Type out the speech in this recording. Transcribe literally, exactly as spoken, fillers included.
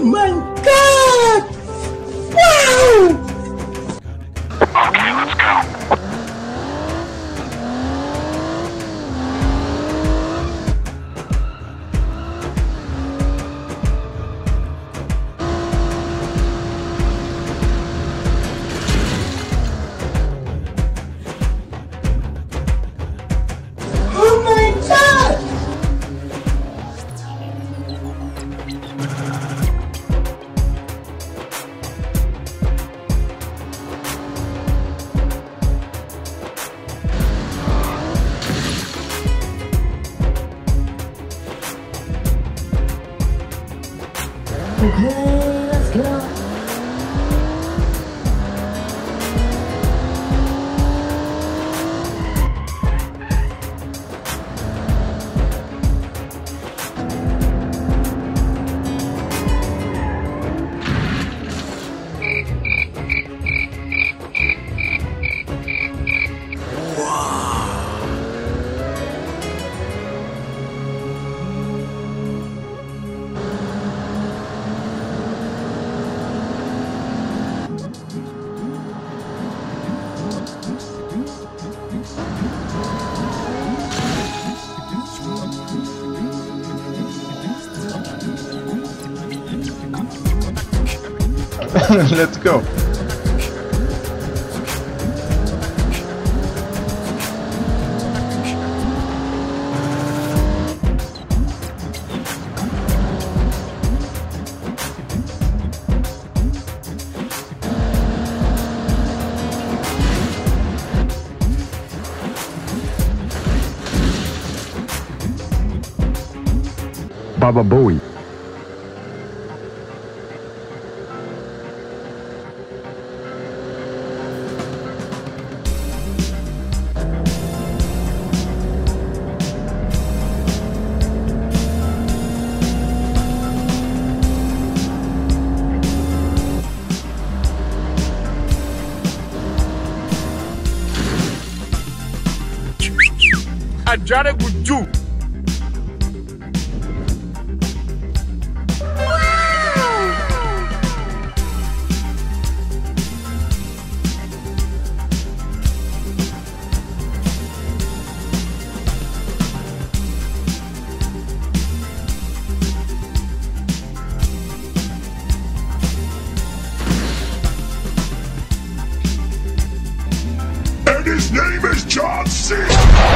Oh my God! Wow! Okay, let's go. Oh my God! Okay, let's go. Let's go. Baba Booey. Ajara Guju. And his name is John C.